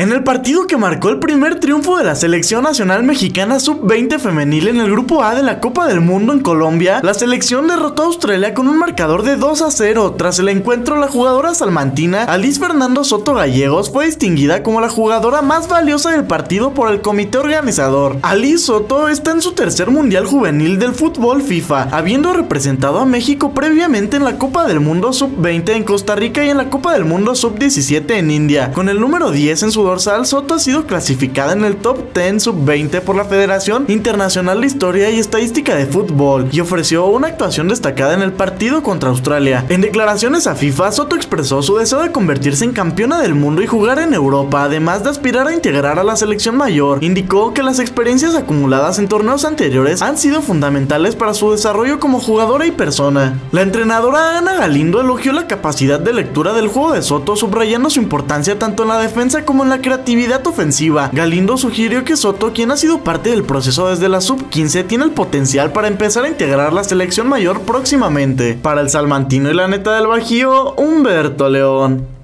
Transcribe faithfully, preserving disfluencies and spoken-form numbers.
En el partido que marcó el primer triunfo de la Selección Nacional Mexicana sub veinte Femenil en el Grupo A de la Copa del Mundo en Colombia, la selección derrotó a Australia con un marcador de dos a cero. Tras el encuentro, la jugadora salmantina Alice Fernando Soto Gallegos fue distinguida como la jugadora más valiosa del partido por el comité organizador. Alice Soto está en su tercer Mundial Juvenil del fútbol FIFA, habiendo representado a México previamente en la Copa del Mundo sub veinte en Costa Rica y en la Copa del Mundo sub diecisiete en India. Con el número diez en su dorsal, Soto ha sido clasificada en el top diez sub veinte por la Federación Internacional de Historia y Estadística de Fútbol y ofreció una actuación destacada en el partido contra Australia. En declaraciones a FIFA, Soto expresó su deseo de convertirse en campeona del mundo y jugar en Europa, además de aspirar a integrar a la selección mayor. Indicó que las experiencias acumuladas en torneos anteriores han sido fundamentales para su desarrollo como jugadora y persona. La entrenadora Ana Galindo elogió la capacidad de lectura del juego de Soto, subrayando su importancia tanto en la defensa como en la creatividad ofensiva. Galindo sugirió que Soto, quien ha sido parte del proceso desde la sub quince, tiene el potencial para empezar a integrar la selección mayor próximamente. Para el salmantino y la neta del Bajío, Humberto León.